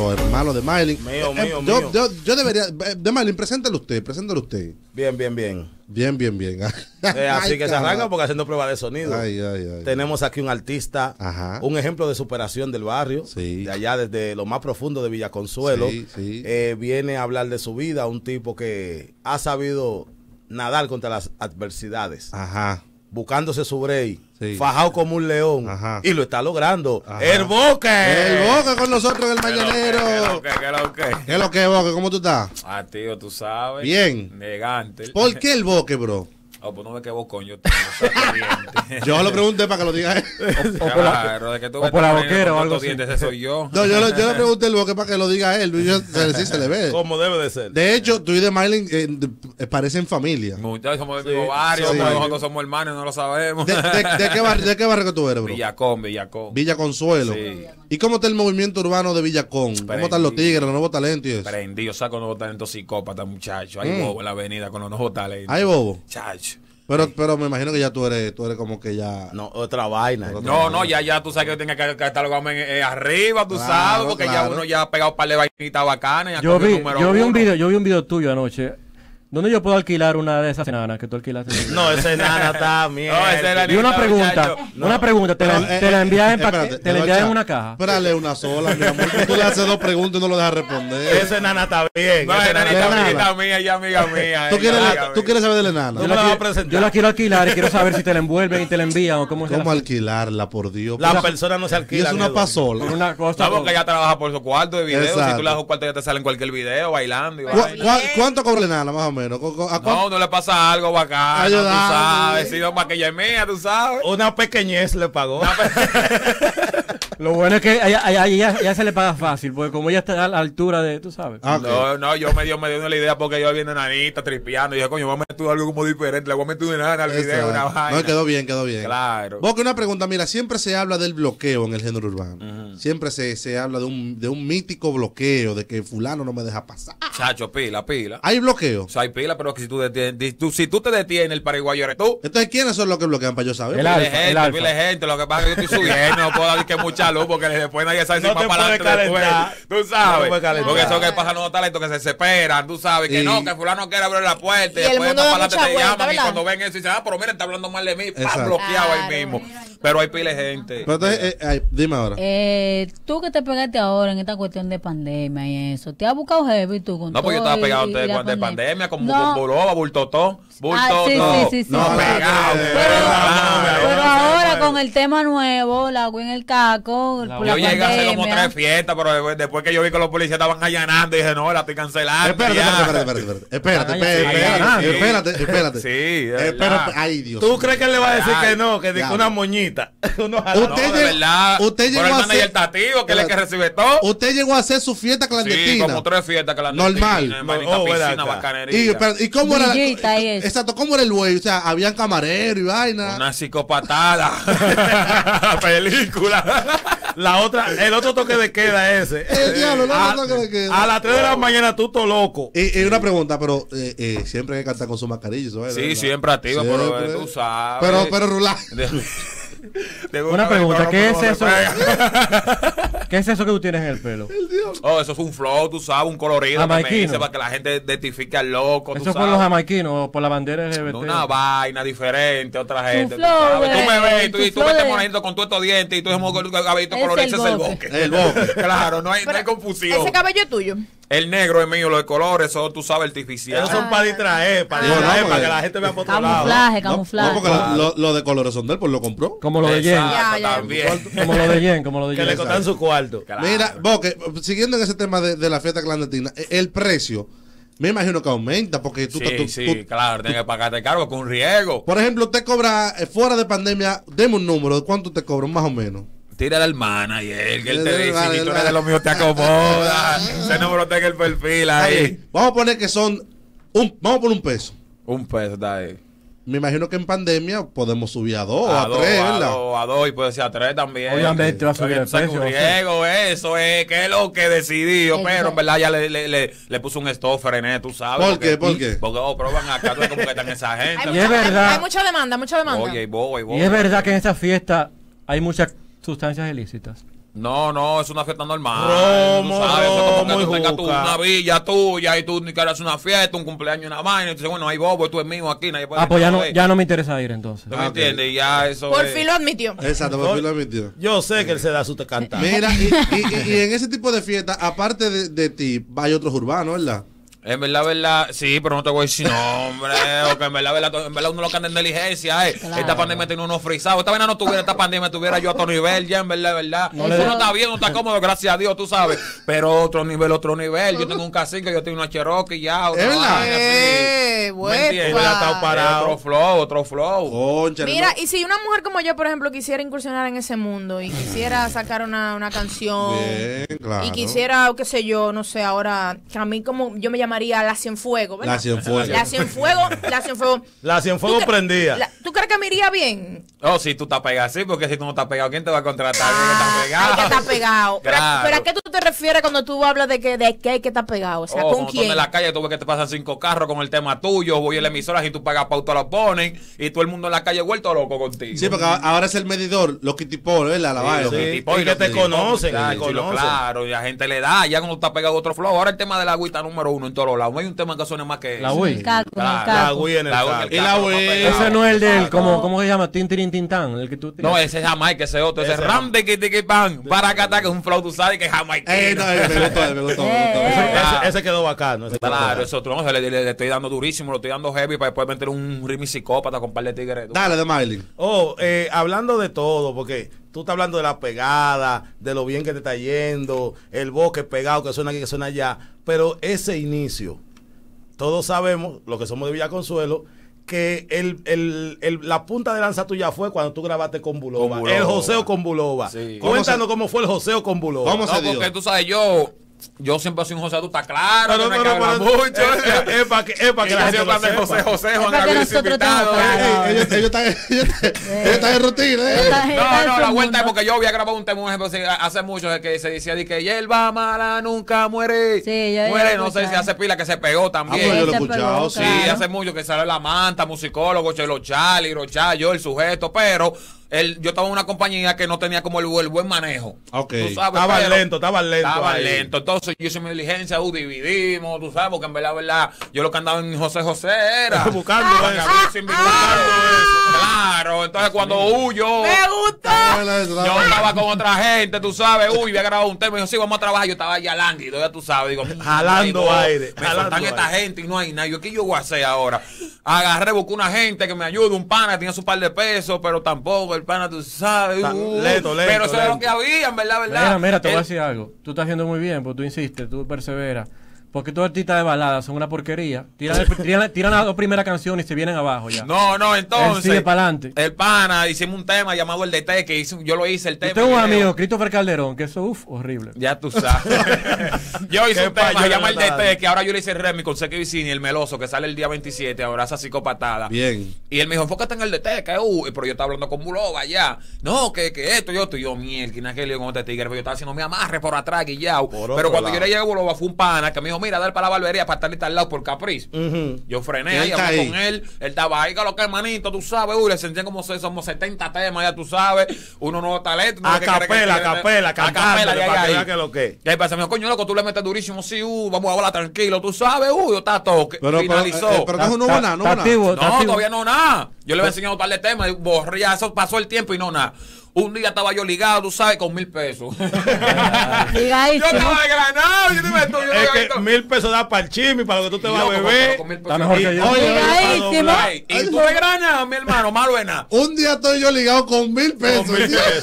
nuestro hermano de Maylin. Yo debería. De Maylin, preséntalo usted, preséntalo usted. Bien. Así que se arranca porque haciendo prueba de sonido. Tenemos aquí un artista, un ejemplo de superación del barrio, de allá desde lo más profundo de Villa Consuelo. Viene a hablar de su vida, un tipo que ha sabido nadar contra las adversidades. Buscándose su break, fajado como un león, y lo está logrando. El Boke. El Boke con nosotros, el mañanero. ¿Qué es lo que, Boke? ¿Cómo tú estás? Ah, tío, tú sabes. Bien. Negante. ¿Por qué el Boke, bro? Oh, pues no me quedo con yo. Yo lo pregunté para que lo diga él. O por la boquera o algo así. Ese soy yo. No, yo le pregunté el Boke para que lo diga él. Sí se le ve. Como debe de ser. De hecho, tú y de Maylin parecen familia. Muchos somos del mismo barrio, nosotros somos hermanos, no lo sabemos. ¿De qué barrio que tú eres, bro? Villacón. Villa Consuelo. Sí. ¿Y cómo está el movimiento urbano de Villacón? ¿Cómo están los tigres, los nuevos talentos y eso? Prendido, saco nuevos talentos psicópatas, muchachos. Hay bobo en la avenida con los nuevos talentos. ¿Hay bobo? Chacho. Pero me imagino que ya tú eres como que ya... No, otra vaina. Ya tú sabes que yo tenía que catalogarme arriba, tú sabes, porque ya uno ya ha pegado un par de vainitas bacanas. Yo vi un video tuyo anoche. ¿Dónde yo puedo alquilar una de esas enanas que tú alquilaste? No, esa enana está mierda. Y una pregunta, ¿te la envías en una caja? Espérale una sola, mi amor, tú le haces dos preguntas y no lo dejas responder. Esa enana está bien. No, esa enana está mía, ella amiga mía. ¿Tú quieres saber de la enana? Yo la quiero alquilar y quiero saber si te la envuelven y te la envían o cómo es. ¿Cómo alquilarla, por Dios? Las personas no se alquilan. Es una pasola. Una cosa. Porque ella trabaja por su cuarto de video. Si tú le das un cuarto ya te sale en cualquier video bailando. ¿Cuánto cobra la enana más o menos? No le pasa algo bacano, tú sabes. Si no, para que ella es mía, tú sabes. Una pequeñez le pagó. Lo bueno es que a ella se le paga fácil, porque como ella está a la altura de, tú sabes. Okay. No, yo me dio la idea porque yo viendo enanita, tripeando. Y dije, coño, voy a meter algo como diferente. Le voy a meter una enana al video, una vaina. No, quedó bien. Claro. Boke, una pregunta. Mira, siempre se habla del bloqueo en el género urbano. Siempre se habla de un mítico bloqueo, de que fulano no me deja pasar. Chacho, pila. ¿Hay bloqueo? O sea, hay pila, pero que si tú te detienes, el paraguayo eres tú. Entonces, ¿quiénes son los que bloquean para yo saber? El alfa. Lo que pasa es que yo estoy subiendo, no puedo decir que mucha luz, porque después nadie sabe si va para adelante. Tú sabes. No porque eso que pasa, no talentos que se desesperan, tú sabes. Que no, que fulano quiere abrir la puerta y después más para adelante te llaman. Y cuando ven eso, dicen, pero mira, está hablando mal de mí. Está bloqueado ahí mismo. Pero hay pila de gente. Pero entonces, dime ahora. Tú que te pegaste ahora en esta cuestión de pandemia y eso, ¿te has buscado heavy tú con todo? No, porque yo estaba pegado de pandemia, como con Bulova, Bultotón. Sí. No, pegado. Pero ahora con el tema nuevo, la agua en el caco. Yo llegué a hacer como 3 fiestas, pero después que yo vi que los policías estaban allanando, dije, no, la estoy cancelando. Espérate. Sí, ay, Dios. ¿Tú crees que él le va a decir que no? Que dijo una moñita. Usted llegó a hacer el tativo, que es el que recibe todo. Usted llegó a hacer su fiesta clandestina. Sí, como 3 fiestas clandestinas. Normal. Piscina, bacanería. ¿Y cómo era? Exacto, ¿cómo era el güey? O sea, habían camarero y vaina. Una psicopatada. Película. El otro toque de queda ese. El diablo, toque de queda. A las 3 de la mañana tú todo loco. Y una pregunta, pero siempre hay que cantar con su mascarilla. Sí, siempre activa, pero tú sabes. Pero rular. Una pregunta, ¿qué es eso? ¿Qué es eso que tú tienes en el pelo? Oh, eso es un flow, tú sabes, un colorido que me hice para que la gente identifique al loco. Eso por los jamaiquinos, por la bandera LGBT. Una vaina diferente, otra gente. Tú me ves y tú me estás poniendo con todos estos dientes y tú eres un cabellito colorido. Ese es el Boke. El Boke. Claro, no hay confusión. ¿Ese cabello es tuyo? El negro es mío, los de colores, eso tú sabes, artificial. Esos son para distraer, para que la gente vea por otro lado. Camuflaje. No, porque los de colores son de él, pues lo compró. Como los de Yen. Como los de Yen. Que le contan su cuarto. Claro. Mira, Boke, siguiendo en ese tema de la fiesta clandestina, el precio... Me imagino que aumenta porque tú... Sí, claro, tienes que pagarte cargo con riesgo. Por ejemplo, usted cobra, fuera de pandemia, deme un número de cuánto te cobran más o menos. Tírale al manager, que él te dice, si tú eres de los míos, te acomoda. Ese número está en el perfil ahí. Vamos a poner que son... Vamos a poner $1. $1 está ahí. Me imagino que en pandemia podemos subir a 2, a 3, ¿verdad? A 2 y puede ser a 3 también. Obviamente, te va a subir el precio. Eso es, que es lo que decidí. Pero en verdad ya le puso un stopper en él, tú sabes. ¿Por qué? Porque, prueban acá, tú como que están esa gente. Y es verdad. Hay mucha demanda. Oye, y es verdad que en esta fiesta hay muchas sustancias ilícitas. No, no, es una fiesta normal. Romo, tú sabes, eso es como que tú tengas una villa tuya y tú ni quieras hacer una fiesta, un cumpleaños, una vaina. Y tú dices, bueno, hay bobo, tú es mío aquí. Nadie puede pues ya no me interesa ir entonces. ¿Tú me entiendes? Ya eso. Por fin lo admitió. Exacto, por fin lo admitió. Yo sé que él se da su tecanta. Mira, y en ese tipo de fiesta, aparte de ti, hay otros urbanos, ¿verdad? En verdad, sí, pero no te voy a decir nombre, porque en verdad uno lo canta en diligencia, claro. Esta pandemia tiene unos frisados, esta vaina no tuviera, esta pandemia tuviera yo a otro nivel, ya en verdad, No, uno está bien, no está cómodo, gracias a Dios, tú sabes, pero otro nivel, yo tengo un cacique, yo tengo una Cherokee ya, otra vaina, sí, bueno, está parado, otro flow. Concha, mira, y si una mujer como yo, por ejemplo, quisiera incursionar en ese mundo y quisiera sacar una canción, bien, claro. Y quisiera, qué sé yo, no sé, ahora, que a mí como, yo me llamo María La Cienfuego, ¿verdad? La Cienfuego prendía. ¿Tú crees que me iría bien? Oh, si tú estás pegado, sí, porque si tú no estás pegado, ¿quién te va a contratar? Hay que estar pegado. Claro. ¿Pero a qué tú te refieres cuando tú hablas de que hay que estar pegado? O sea, ¿con quién? Tú en la calle, tú ves que te pasan 5 carros con el tema tuyo, voy a la emisora, si tú pagas pauta lo ponen, y todo el mundo en la calle vuelto loco contigo. Sí, porque ahora es el medidor, los kitipos, ¿verdad? Y que te conocen. Claro, y la gente le da, ya cuando está pegado otro flow. Ahora el tema de la agüita número 1 en todos lados. No hay un tema que suene más que la Wii. La Wii en el caco. Y la Wii. Ese no es el del, ¿cómo se llama? Tintirin Tintán. No, ese es Jamaica, ese otro. Ese es Ram de Kitikipan. Para acá, que es un flow, tú sabes, que es Jamaica. Me gustó. Ese quedó bacano. Claro, ese otro. Le estoy dando durísimo, lo estoy dando heavy para después meter un ritmo psicópata con par de tigres. Dale, de Miley. Hablando de todo, porque tú estás hablando de la pegada, de lo bien que te está yendo, el Boke pegado que suena aquí, que suena allá, pero ese inicio, todos sabemos, los que somos de Villa Consuelo, que la punta de lanza tuya fue cuando tú grabaste con Bulova, el joseo con Bulova. Sí. Cuéntanos cómo fue el joseo con Bulova. ¿Cómo se dio? Porque tú sabes, yo siempre soy un José, tú estás claro, no mucho. Es para que la gente de José van a los invitados. Ellos están en rutina. No, la vuelta es porque yo había grabado un tema hace mucho que se decía de que hierba mala nunca muere. Sí, muere, no sé si hace pila que se pegó también. Yo lo he escuchado. Sí, hace mucho que salió La Manta, musicólogo, Chelo Charlie, Rocha, yo, el sujeto, pero yo estaba en una compañía que no tenía como el buen manejo. Okay. Estaba lento. Entonces yo hice mi diligencia, dividimos, tú sabes, porque en verdad, yo lo que andaba en José era buscando eso. Claro, entonces cuando huyo, me gusta. Yo estaba con otra gente, tú sabes, había grabado un tema, y yo sí, vamos a trabajar, yo estaba allá lánguido, ya tú sabes, digo, jalando aire. Me faltan esta gente y no hay nada, yo ¿qué yo voy a hacer ahora? Agarré, busqué una gente que me ayude, un pana, tenía su par de pesos, pero tampoco, el pana, tú sabes, lento, pero eso era lo que había, en verdad. Mira, te voy a decir algo, tú estás haciendo muy bien, porque tú insistes, tú perseveras. Porque todos artistas de baladas son una porquería. Tiran las 2 primeras canciones y se vienen abajo ya. No, entonces. Sigue para adelante. El pana, hicimos un tema llamado El DT, que yo lo hice el tema. Yo tengo un amigo, Christopher Calderón, que eso, horrible. Ya tú sabes. Yo hice un tema llamado El DT, que ahora yo le hice el remix con Seque Vicini, el meloso, que sale el día 27, ahora esa psicopatada. Bien. Y él me dijo, enfócate en el DT, que pero yo estaba hablando con Bulova ya. No, que esto, yo estoy yo, miel, que naquelio con este tigre, pero yo estaba haciendo mi amarre por atrás, guillao. Pero cuando yo le llegué a Bulova, fue un pana que me dijo, mira, dar para la barbería para estar al lado por capriz. Yo frené y hablé con él. Él estaba ahí, lo que hermanito, tú sabes, le sentían como somos 70 temas, ya tú sabes, uno nuevo talento. A capela, que lo que. Y ahí pasa, me dijo, coño, loco, tú le metes durísimo, sí, vamos a volar tranquilo, tú sabes, yo estaba todo. Finalizó. Pero no, todavía no nada. Yo le había enseñado tal de tema, borré, eso pasó el tiempo y no nada. Un día estaba yo ligado, tú sabes, con 1,000 pesos. Yo estaba granado, yo $1,000 da para el chimi, para lo que tú te vas a beber. Está mejor que yo. Oye, y tú de granado, mi hermano, malo es nada. Un día estoy yo ligado con 1,000 pesos.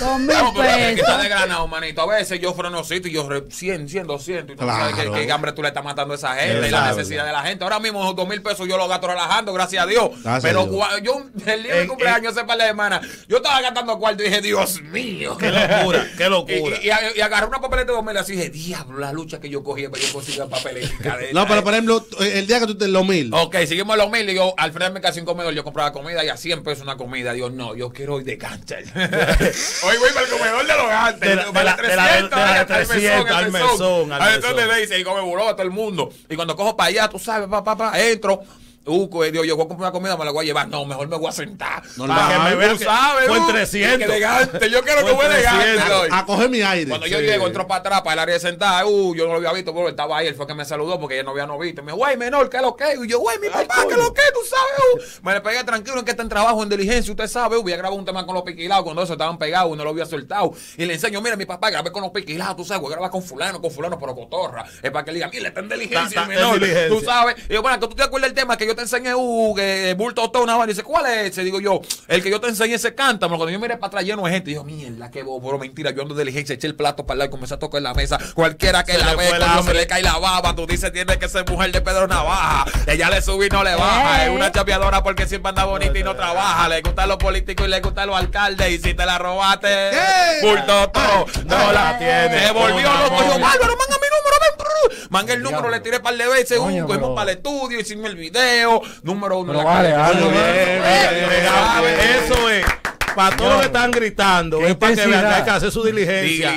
Con mil pesos. Está de granado, manito. A veces yo frenocito y yo 100, 200. Y tú sabes que hambre tú le estás matando a esa gente y la necesidad de la gente. Ahora mismo esos 2,000 pesos yo los gasto relajando, gracias a Dios. Pero yo, el día de mi cumpleaños, hace par de semanas, yo estaba gastando cuarto y dije, Dios mío, qué locura. Y agarré una papeleta de 2,000 así dije, diablo, la lucha que yo cogí para yo conseguir la papeleta. No, pero por ejemplo, el día que tú te los 1,000. Ok, seguimos los 1,000 y yo al frente me casi un comedor, yo compraba comida y a $100 una comida. Digo, no, yo quiero hoy de cancha. Hoy voy para el comedor de los antes. De la 300 al mesón. Entonces le dice, y come buró a todo el mundo. Y cuando cojo para allá, tú sabes, entro. Digo, yo voy a comprar una comida, me la voy a llevar. No, mejor me voy a sentar. No, para que me vean, ¿sabes? Fue 300. Que elegante. Yo quiero que voy elegante. A coger mi aire. Cuando yo llego, entro para atrás, para el área de sentada. Yo no lo había visto, porque estaba ahí. Él fue que me saludó porque ella no había visto. Me dijo, güey, menor, ¿qué es lo que? Y yo, güey, mi papá, ¿qué es lo que? Tú sabes, me le pegué tranquilo en que está en trabajo, en diligencia. Usted sabe, voy a grabar un tema con los piquilados. Cuando ellos estaban pegados, no lo había soltado. Y le enseño, mira, mi papá, grabé con los piquilados. Tú sabes, voy a grabar con fulano, pero cotorra. Es para que le digan, mira, está en diligencia, menor. Tú sabes. Y yo, bueno, que tú te acuerdas del tema que yo te enseñé, bulto, todo, una vaina. Y dice, ¿cuál es ese? Digo yo, el que yo te enseñé ese cántame. Cuando yo miré para atrás lleno de gente, digo, mierda, qué bobo, mentira. Yo ando de diligencia, eché el plato para allá y comencé a tocar la mesa. Cualquiera que la ve, cuando se le cae la baba, tú dices, tiene que ser mujer de Pedro Navaja. Ella le sube y no le baja. Es una chapeadora porque siempre anda bonita y no trabaja. Le gustan los políticos y le gustan los alcaldes. Y si te la robaste, bulto, no la tiene. Se volvió loco. Yo, bárbaro, manga mi número, manga el número, le tiré par de veces. Cogimos para el estudio, hicimos el video. Número uno. Eso es. Para todos los que están gritando, es para que vean que hay que hacer su diligencia.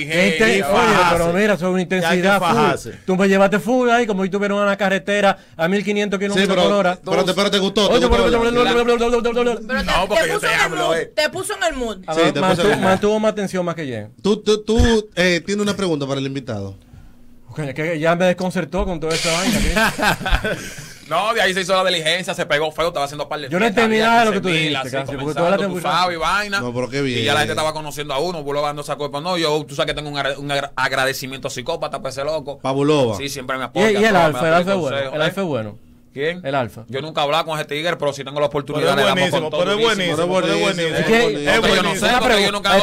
Pero mira, sobre una intensidad. Tú me llevaste full ahí, como si tuvieron una carretera a 1500 kilómetros por hora. Pero te gustó. No, porque yo te hablo. Te puso en el mood. Mantuvo más atención más que yo. Tú tienes una pregunta para el invitado. Que ya me desconcertó con toda esta vaina. No, de ahí se hizo la diligencia, se pegó feo, estaba haciendo par de. Yo no entendí nada de lo que tú dijiste, casi, porque toda la temporada y vaina. No, pero qué bien. Y ya la gente estaba conociendo a uno, Bulova no sacó el pan. No, yo, tú sabes que tengo un agradecimiento psicópata para ese loco. Para Bulova. Sí, siempre me apoya. Y el Alfa, el Alfa es bueno. El Alfa es bueno. ¿Quién? El Alfa. Yo nunca he hablado con ese tigre, pero si tengo la oportunidad le damos con todo. Pero es buenísimo, yo no sé, porque yo nunca he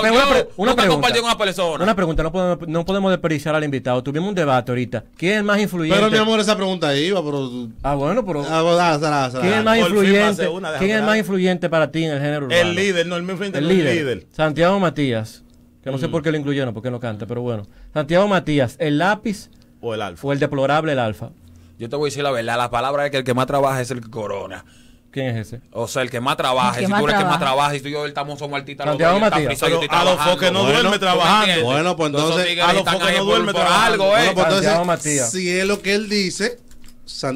compartido con una persona. Una pregunta, no podemos desperdiciar al invitado. Tuvimos un debate ahorita. ¿Quién es el más influyente? Pero mi amor, esa pregunta iba, pero... Ah, bueno, pero... ¿Quién es el más influyente? ¿Quién es el más influyente para ti en el género urbano? El líder, no el más influyente, el líder. Santiago Matías, que no sé por qué lo incluyeron, porque no canta, pero bueno. Santiago Matías, ¿el lápiz o el Alfa? O el deplorable el Alfa. Yo te voy a decir la verdad, la palabra es que el que más trabaja es el que corona. ¿Quién es ese? O sea, el que más trabaja. Si tú eres el que más trabaja, si tú y yo estamos somos artistas, Santiago Matías. A los foques no duerme trabajando. Bueno, pues entonces a los foques no duerme trabajando. Bueno, pues entonces, si es lo que él dice,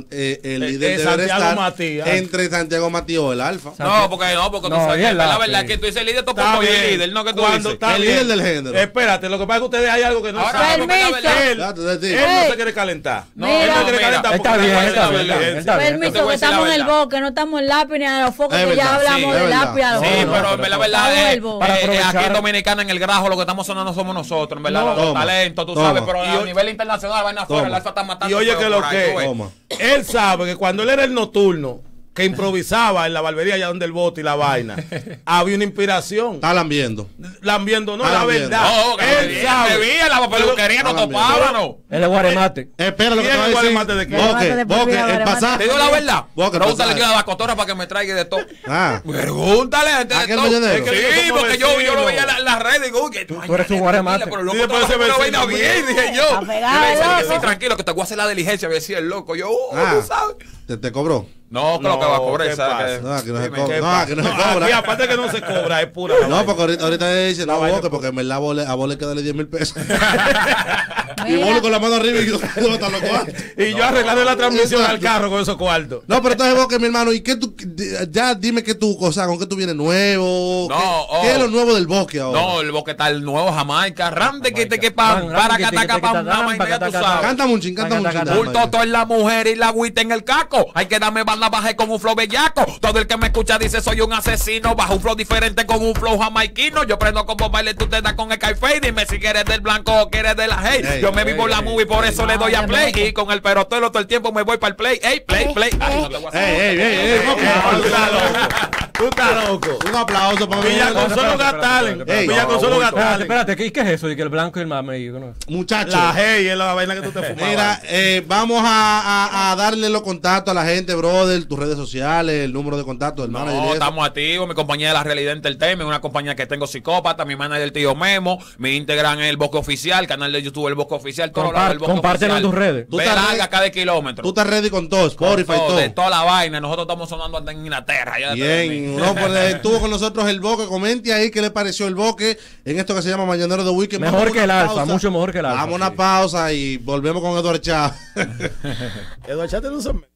el líder debe estar entre Santiago Matías o el Alfa. No, porque tú sabes, la verdad es que tú dices el líder, tú pones el líder, no que tú dices el líder del género. Espérate, lo que pasa es que ustedes hay algo que no saben. Él no se quiere calentar. No, él no quiere calentar. Está bien, está bien. Permiso, que estamos en el Boke, no estamos en Lápiz ni a los focos, que ya hablamos de Lápiz. Sí, pero la verdad es aquí en Dominicana, en el Grajo, lo que estamos sonando somos nosotros, en verdad, los talentos, tú sabes, pero a nivel internacional van afuera, el Alfa está matando. Y oye que lo que... Él sabe que cuando él era el nocturno, que improvisaba en la barbería allá donde el bote y la vaina, había una inspiración. Está lambiendo. Lambiendo, no, la verdad. No, él sabe. Bebía, la peluquería no topaba, no. El guaremate. Espera lo que te voy a decir. Guaremate de qué? Boke, el pasado. Te digo la verdad. Pregúntale que a la cotorra para que me traiga de todo. Pregúntale a gente de todo. Sí, porque yo lo veía en las redes y digo, uy, que tú eres un guaremate. Pero luego una vaina bien, dije yo. Sí, tranquilo, que te voy a hacer la diligencia, me decía el loco. Yo, tú sabes. ¿Te cobró? No, creo que va a cobrar. No, que no se cobra. Aparte que no se cobra, es pura. No, porque ahorita dice, no, Boke, porque en verdad a Boke hay que darle 10,000 pesos. Y Boke con la mano arriba y yo botan los cuartos. Y yo arreglando la transmisión al carro con esos cuartos. No, pero entonces Boke, mi hermano, ¿y qué tú? Ya dime qué tú, o sea, ¿con qué tú vienes nuevo? ¿Qué es lo nuevo del Boke ahora? No, el Boke está el nuevo Jamaica. Rante que te quepa, para que ataca para una vaina, tú sabes. Canta un chin. Bulto en la mujer y la agüita en el caco. Hay que darme banda. Bajé con un flow bellaco. Todo el que me escucha dice soy un asesino. Bajo un flow diferente con un flow jamaiquino. Yo prendo como baile, tú te das con el Skyface. Dime si quieres del blanco o quieres de la hate. Yo me vivo la movie, por eso le doy a play. Y con el perotelo todo el tiempo me voy para el play. Ey, play. Tú estás loco. Un aplauso para Villa Consuelo Gatalen. Villa Consuelo Gatalen. Espérate, ¿qué es eso? Y que el blanco y el mame. Muchachos. La hey es la vaina que tú te fumas. Mira, vamos a darle los contactos a la gente, brother. Tus redes sociales, el número de contacto del manager. No, estamos activos. Mi compañía de la Realidad Entertainment, una compañía que tengo psicópata. Mi manager del tío Memo. Me integran en el Boke Oficial, canal de YouTube, el Boke Oficial. Compártelo en tus redes. Tú estás larga cada kilómetro. Tú estás ready con todo, Spotify, todo. De toda la vaina. Nosotros estamos sonando hasta en Inglaterra. Bien. No, pues estuvo con nosotros el Boke. Comente ahí qué le pareció el Boke en esto que se llama Mañanero de Weekend. Mejor que el Alfa, mucho mejor que el Alfa. Vamos a una pausa y volvemos con Eduardo Chávez. Eduardo Chávez no se...